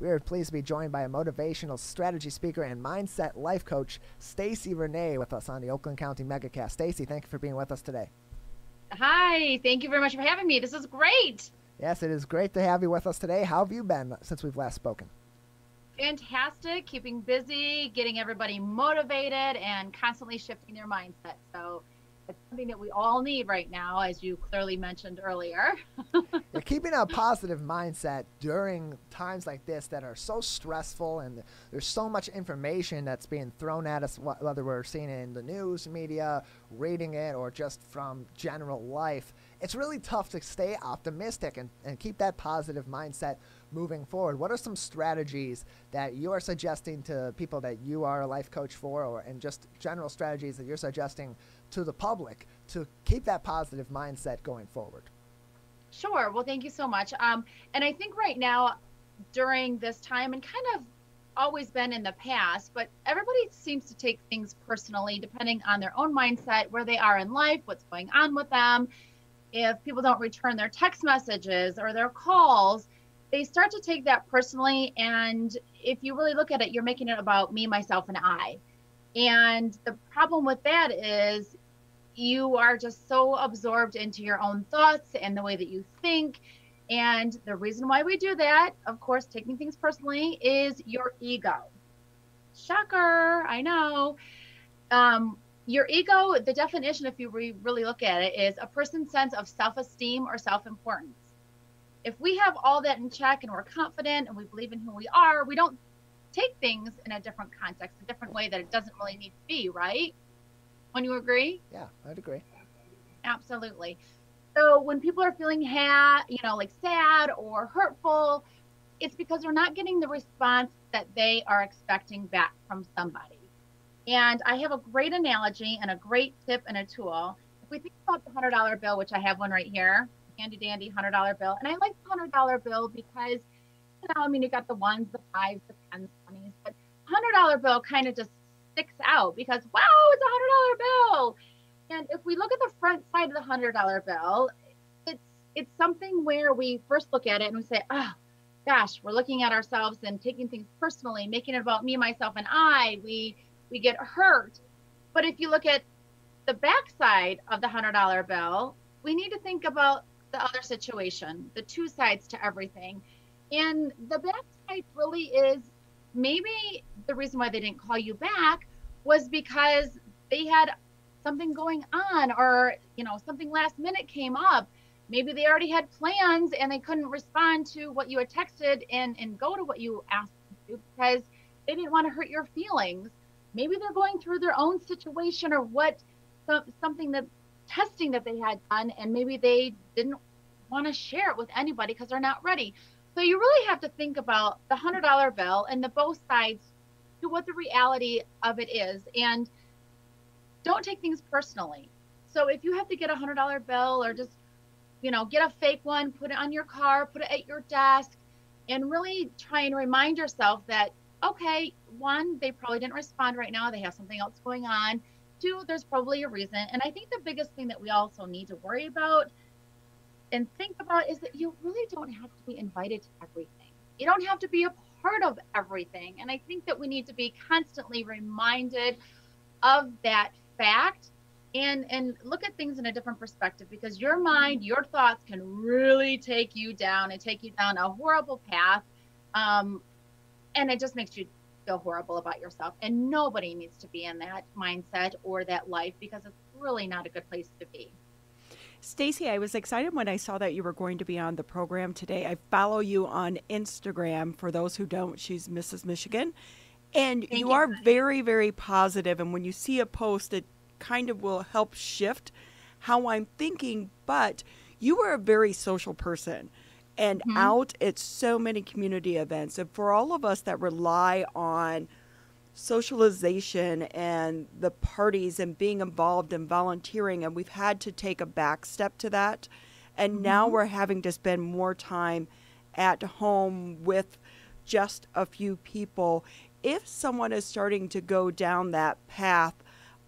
We are pleased to be joined by a motivational strategy speaker and mindset life coach, Stacie Renee, with us on the Oakland County Megacast. Stacie, thank you for being with us today. Hi, thank you very much for having me. This is great. Yes, it is great to have you with us today. How have you been since we've last spoken? Fantastic, keeping busy, getting everybody motivated, and constantly shifting their mindset. So it's something that we all need right now, as you clearly mentioned earlier. You're keeping a positive mindset during times like this that are so stressful, and there's so much information that's being thrown at us, whether we're seeing it in the news media, reading it, or just from general life. It's really tough to stay optimistic and keep that positive mindset moving forward. What are some strategies that you are suggesting to people that you are a life coach for, or and just general strategies that you're suggesting to the public to keep that positive mindset going forward? Sure. Well, thank you so much. And I think right now during this time, and kind of always been in the past, but everybody seems to take things personally depending on their own mindset, where they are in life, what's going on with them. If people don't return their text messages or their calls, they start to take that personally. And if you really look at it, you're making it about me, myself, and I. And the problem with that is you are just so absorbed into your own thoughts and the way that you think. And the reason why we do that, of course, taking things personally, is your ego. Shocker, I know. Your ego, the definition, if you really look at it, is a person's sense of self-esteem or self-importance. If we have all that in check and we're confident and we believe in who we are, we don't take things in a different context, a different way that it doesn't really need to be, right? Wouldn't you agree? Yeah, I'd agree. Absolutely. So when people are feeling like sad or hurtful, it's because they're not getting the response that they are expecting back from somebody. And I have a great analogy and a great tip and a tool. If we think about the $100 bill, which I have one right here, handy dandy $100 bill. And I like the $100 bill because, you got the ones, the fives, the tens, 20s, but $100 bill kind of just sticks out because, wow, it's a $100 bill. And if we look at the front side of the $100 bill, it's something where we first look at it and we say, oh, gosh, we're looking at ourselves and taking things personally, making it about me, myself, and I. We get hurt. But if you look at the backside of the $100 bill, we need to think about the other situation, the two sides to everything. And the backside really is maybe the reason why they didn't call you back was because they had something going on, or, something last minute came up. Maybe they already had plans and they couldn't respond to what you had texted and go to what you asked them to because they didn't want to hurt your feelings. Maybe they're going through their own situation or something that testing that they had done, and maybe they didn't want to share it with anybody because they're not ready. So you really have to think about the $100 bill and the both sides to what the reality of it is, and don't take things personally. So if you have to get a $100 bill, or just, get a fake one, put it on your car, put it at your desk, and really try and remind yourself that, okay, one, they probably didn't respond right now. They have something else going on. Two, there's probably a reason. And I think the biggest thing that we also need to worry about and think about is that you really don't have to be invited to everything. You don't have to be a part of everything. And I think that we need to be constantly reminded of that fact and look at things in a different perspective, because your mind, your thoughts can really take you down and take you down a horrible path. And it just makes you feel horrible about yourself. And nobody needs to be in that mindset or that life, because it's really not a good place to be. Stacie, I was excited when I saw that you were going to be on the program today. I follow you on Instagram. For those who don't, she's Mrs. Michigan. And you are very, very positive. And when you see a post, it kind of will help shift how I'm thinking. But you are a very social person. And mm-hmm. out at so many community events. And for all of us that rely on socialization and the parties and being involved and volunteering, and we've had to take a back step to that. And mm-hmm. now we're having to spend more time at home with just a few people. If someone is starting to go down that path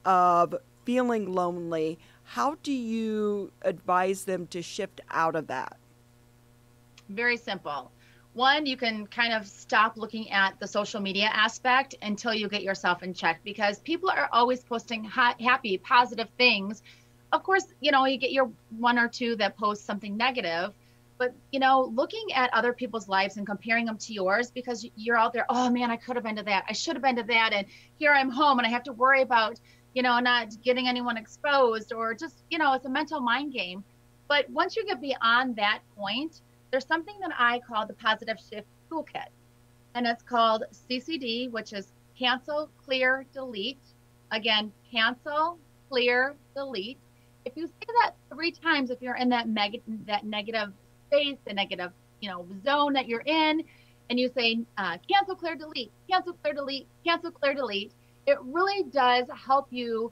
of feeling lonely, how do you advise them to shift out of that? Very simple. One, you can kind of stop looking at the social media aspect until you get yourself in check, because people are always posting happy, positive things. Of course, you know, you get your one or two that post something negative, but, you know, looking at other people's lives and comparing them to yours, because you're out there, oh man, I could have been to that. I should have been to that. And here I'm home and I have to worry about, you know, not getting anyone exposed, or just, you know, it's a mental mind game. But once you get beyond that point, there's something that I call the Positive Shift Toolkit, and it's called CCD, which is Cancel, Clear, Delete. Again, cancel, clear, delete. If you say that 3 times, if you're in that negative space, the negative, you know, zone that you're in, and you say cancel, clear, delete, cancel, clear, delete, cancel, clear, delete, it really does help you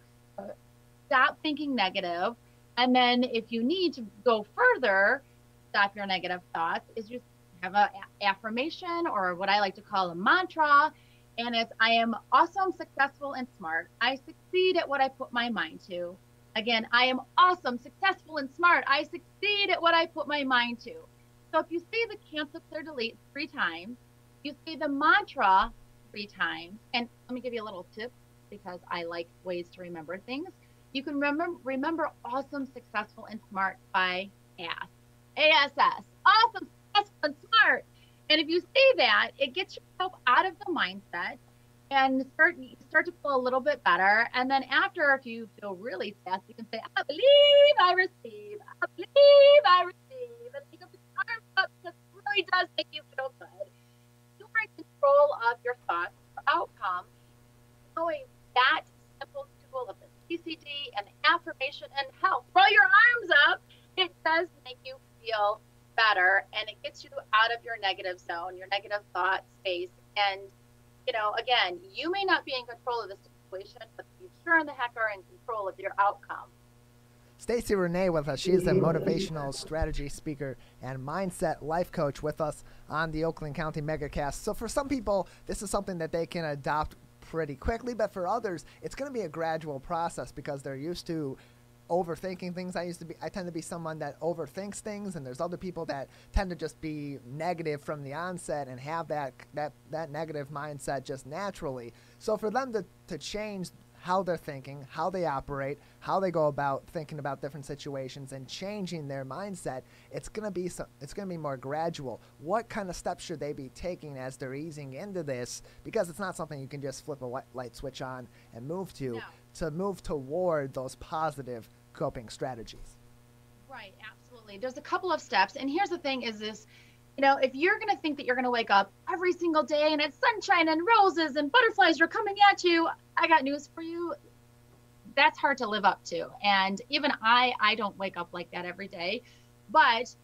stop thinking negative. And then if you need to go further, stop your negative thoughts, is you have an affirmation, or what I like to call a mantra, and it's, I am awesome, successful, and smart. I succeed at what I put my mind to. Again, I am awesome, successful, and smart. I succeed at what I put my mind to. So if you say the cancel, clear, delete 3 times, you say the mantra 3 times, and let me give you a little tip, because I like ways to remember things. You can remember awesome, successful, and smart by ASS. ASS, awesome, successful, and smart. And if you say that, it gets yourself out of the mindset and start to feel a little bit better. And then after, if you feel really fast, you can say, I believe I receive. I believe I receive. And you can put your arms up, because it really does make you feel good. You are in control of your thoughts or outcome. Knowing that simple tool of the CCD and the affirmation and health. Throw your arms up. It does make you feel better, and it gets you out of your negative zone, your negative thought space. And, you know, again, you may not be in control of the situation, but you sure in the heck are in control of your outcome. Stacie Renee with us. She's a motivational strategy speaker and mindset life coach with us on the Oakland County Megacast. So for some people, this is something that they can adopt pretty quickly, but for others, it's going to be a gradual process, because they're used to overthinking things. I tend to be someone that overthinks things, and there's other people that tend to just be negative from the onset and have that negative mindset just naturally. So for them to change how they're thinking, how they operate, how they go about thinking about different situations and changing their mindset, it's going to be more gradual. What kind of steps should they be taking as they're easing into this? Because it's not something you can just flip a light switch on and move to. No. To move toward those positive coping strategies. Right, absolutely. There's a couple of steps. And here's the thing is this, you know, if you're going to think that you're going to wake up every single day and it's sunshine and roses and butterflies are coming at you, I got news for you. That's hard to live up to. And even I don't wake up like that every day, but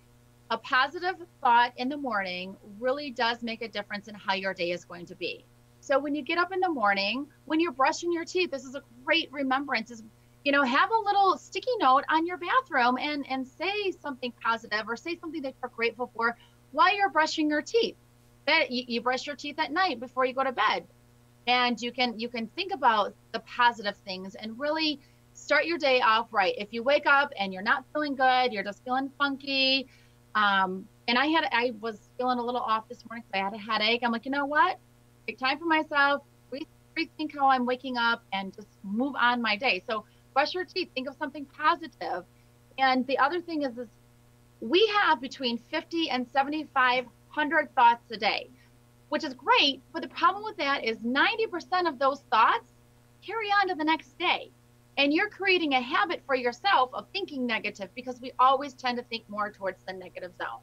a positive thought in the morning really does make a difference in how your day is going to be. So when you get up in the morning, when you're brushing your teeth, this is a great remembrance is, you know, have a little sticky note on your bathroom and say something positive, or say something that you're grateful for while you're brushing your teeth. That you brush your teeth at night before you go to bed. And you can think about the positive things and really start your day off right. If you wake up and you're not feeling good, you're just feeling funky. And I was feeling a little off this morning because I had a headache. I'm like, you know what? Take time for myself, rethink how I'm waking up, and just move on my day. So brush your teeth, think of something positive. And the other thing is we have between 50 and 7,500 thoughts a day, which is great. But the problem with that is 90% of those thoughts carry on to the next day. And you're creating a habit for yourself of thinking negative, because we always tend to think more towards the negative zone.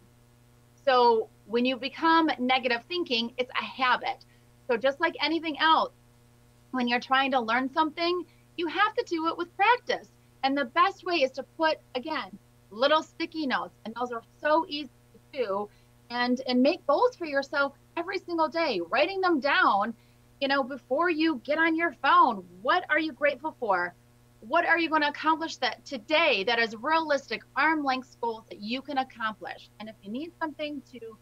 So when you become negative thinking, it's a habit. So just like anything else, when you're trying to learn something, you have to do it with practice. And the best way is to put, again, little sticky notes. And those are so easy to do. And make goals for yourself every single day, writing them down, you know, before you get on your phone. What are you grateful for? What are you going to accomplish that today that is realistic, arm-length goals that you can accomplish? And if you need something to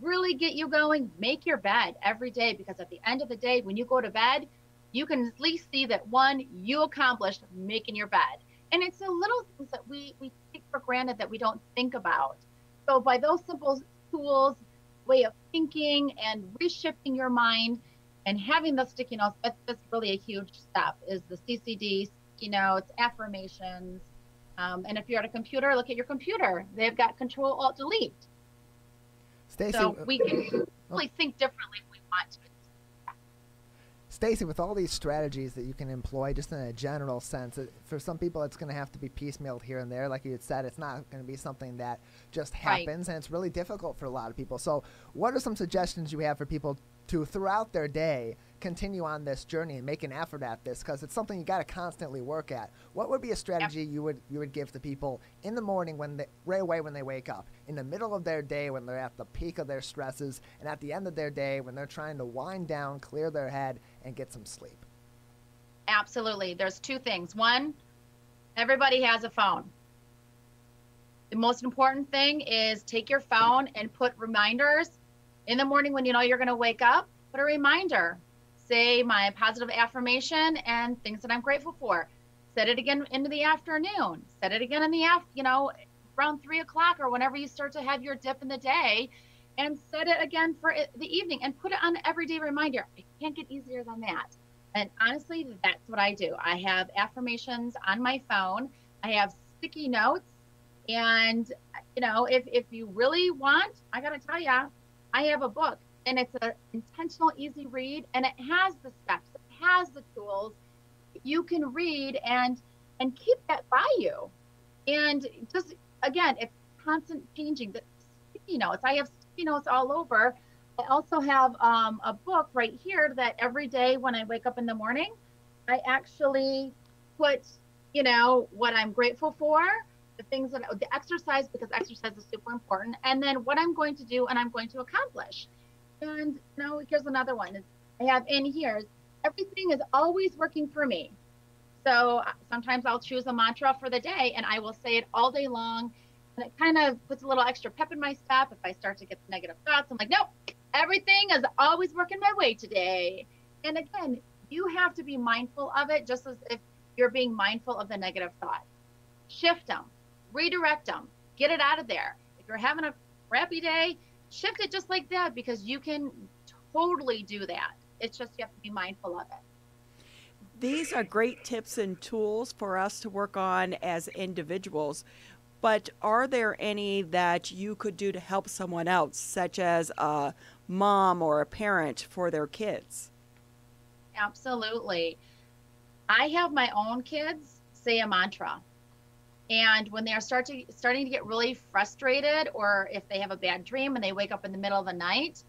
really get you going, make your bed every day, because at the end of the day, when you go to bed, you can at least see that, one, you accomplished making your bed. And it's the little things that we take for granted that we don't think about. So by those simple tools, way of thinking and reshifting your mind and having those sticky notes. That's really a huge step, is the CCD, sticky notes, affirmations. And if you're at a computer, look at your computer. They've got Control Alt Delete. Stacie, so we can really think differently if we want to. Stacie, with all these strategies that you can employ just in a general sense, for some people it's going to have to be piecemealed here and there. Like you had said, it's not going to be something that just happens, right. And it's really difficult for a lot of people. So what are some suggestions you have for people to, throughout their day, continue on this journey and make an effort at this? Because it's something you got to constantly work at. What would be a strategy you would give to people in the morning, right away when they wake up, in the middle of their day when they're at the peak of their stresses, and at the end of their day when they're trying to wind down, clear their head, and get some sleep? Absolutely. There's two things. One, everybody has a phone. The most important thing is take your phone and put reminders in the morning when you know you're going to wake up. Put a reminder. Say my positive affirmation and things that I'm grateful for. Set it again into the afternoon. Set it again in the around 3 o'clock or whenever you start to have your dip in the day, and set it again for the evening and put it on an everyday reminder. It can't get easier than that. And honestly, that's what I do. I have affirmations on my phone. I have sticky notes. And, you know, if you really want, I got to tell you, I have a book, and it's an intentional, easy read, and it has the steps. It has the tools. You can read and keep that by you. And just, again, it's constant changing. The sticky notes. I have sticky notes all over. I also have a book right here that every day when I wake up in the morning, I actually put, you know, what I'm grateful for, the things that, the exercise, because exercise is super important, and then what I'm going to do and I'm going to accomplish. And you know, here's another one I have in here. Everything is always working for me. So sometimes I'll choose a mantra for the day and I will say it all day long. And it kind of puts a little extra pep in my step. If I start to get negative thoughts, I'm like, nope, everything is always working my way today. And again, you have to be mindful of it, just as if you're being mindful of the negative thought. Shift them, redirect them, get it out of there. If you're having a crappy day, shift it just like that, because you can totally do that. It's just you have to be mindful of it. These are great tips and tools for us to work on as individuals, but are there any that you could do to help someone else, such as a mom or a parent for their kids? Absolutely. I have my own kids say a mantra. And when they are starting to get really frustrated, or if they have a bad dream and they wake up in the middle of the night,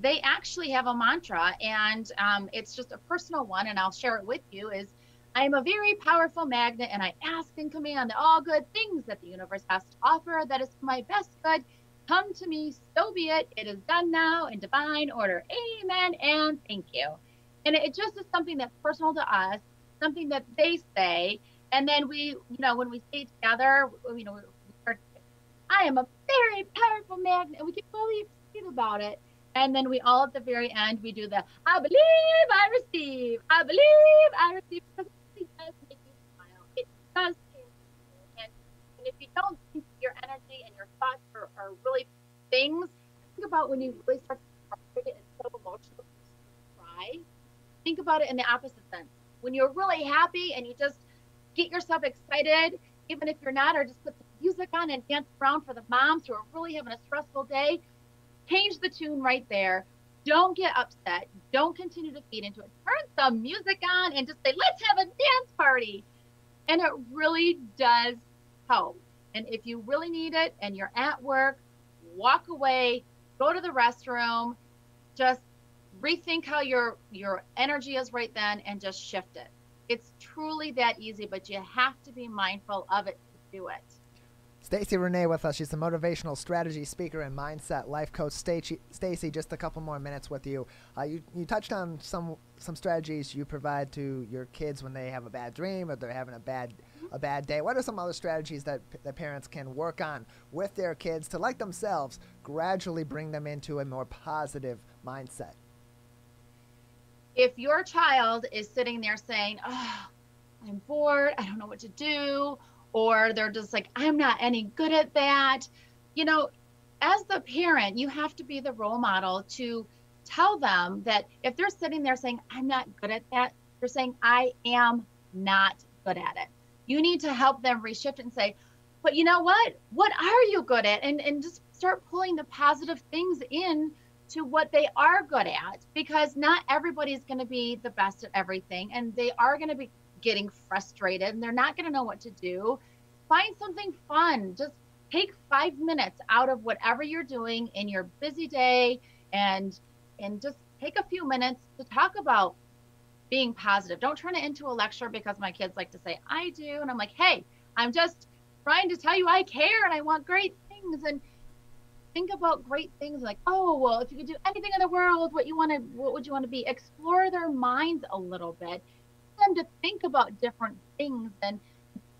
they actually have a mantra. And it's just a personal one, and I'll share it with you, is I am a very powerful magnet, and I ask and command all good things that the universe has to offer that is for my best good. Come to me, so be it. It is done now in divine order. Amen and thank you. And it just is something that's personal to us, something that they say. And then we, you know, when we stay together, you know, we start, I am a very powerful magnet, and we get really excited about it. And then we all at the very end, we do the, I believe I receive, I believe I receive, because it does make you smile. It does change you. And if you don't think your energy and your thoughts are really things, think about when you really start to get frustrated and so emotional, cry. Think about it in the opposite sense. When you're really happy and you just get yourself excited, even if you're not, or just put the music on and dance around for the moms who are really having a stressful day. Change the tune right there. Don't get upset. Don't continue to feed into it. Turn some music on and just say, let's have a dance party. And it really does help. And if you really need it and you're at work, walk away, go to the restroom, just rethink how your energy is right then and just shift it. It's truly that easy, but you have to be mindful of it to do it. Stacie Renee with us. She's a motivational strategy speaker and mindset life coach. Stacie, just a couple more minutes with you. You touched on some strategies you provide to your kids when they have a bad dream or they're having a bad day. What are some other strategies that parents can work on with their kids to, like themselves, gradually bring them into a more positive mindset? If your child is sitting there saying, oh, I'm bored, I don't know what to do, or they're just like, I'm not any good at that, you know, as the parent, you have to be the role model to tell them that if they're sitting there saying, I'm not good at that, they're saying, I am not good at it. You need to help them reshift and say, but you know what are you good at? And just start pulling the positive things in to what they are good at, because not everybody's going to be the best at everything, and they are going to be getting frustrated and they're not going to know what to do. Find something fun. Just take 5 minutes out of whatever you're doing in your busy day, and just take a few minutes to talk about being positive. Don't turn it into a lecture, because my kids like to say, I do. And I'm like, hey, I'm just trying to tell you I care and I want great things. And think about great things, like, oh, well, if you could do anything in the world, what would you want to be? Explore their minds a little bit. Get them to think about different things. And,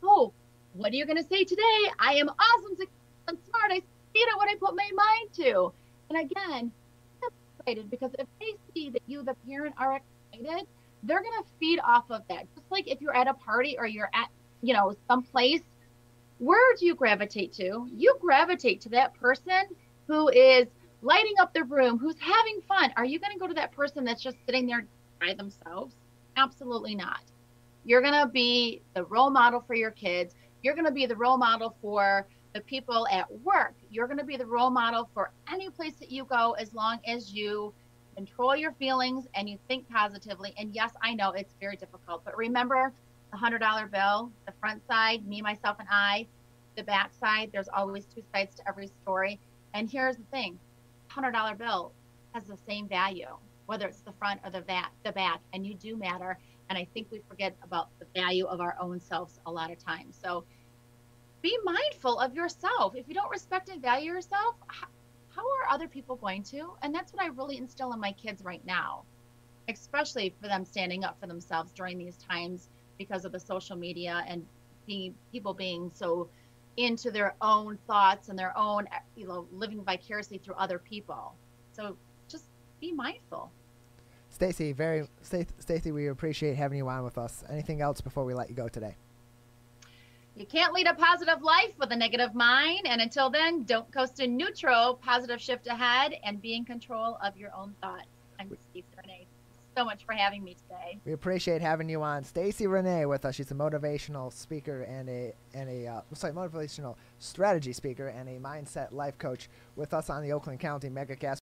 oh, what are you going to say today? I am awesome, I'm smart, I succeed at what I put my mind to. And again, that's excited, because if they see that you, the parent, are excited, they're going to feed off of that. Just like if you're at a party or you're at, you know, someplace, where do you gravitate to? You gravitate to that person who is lighting up the room, who's having fun. Are you going to go to that person that's just sitting there by themselves? Absolutely not. You're going to be the role model for your kids. You're going to be the role model for the people at work. You're going to be the role model for any place that you go, as long as you control your feelings and you think positively. And yes, I know it's very difficult, but remember the $100 bill, the front side, me, myself, and I, the back side. There's always two sides to every story. And here's the thing, $100 bill has the same value, whether it's the front or the back, and you do matter. And I think we forget about the value of our own selves a lot of times. So be mindful of yourself. If you don't respect and value yourself, how are other people going to? And that's what I really instill in my kids right now, especially for them standing up for themselves during these times because of the social media and people being so into their own thoughts and their own, you know, living vicariously through other people. So just be mindful. Stacie, we appreciate having you on with us. Anything else before we let you go today? You can't lead a positive life with a negative mind. And until then, don't coast in neutral, positive shift ahead, and be in control of your own thoughts. I'm Stacie Renee. So much for having me today. We appreciate having you on. Stacie Renee with us. She's a motivational speaker and motivational strategy speaker and a mindset life coach with us on the Oakland County Megacast.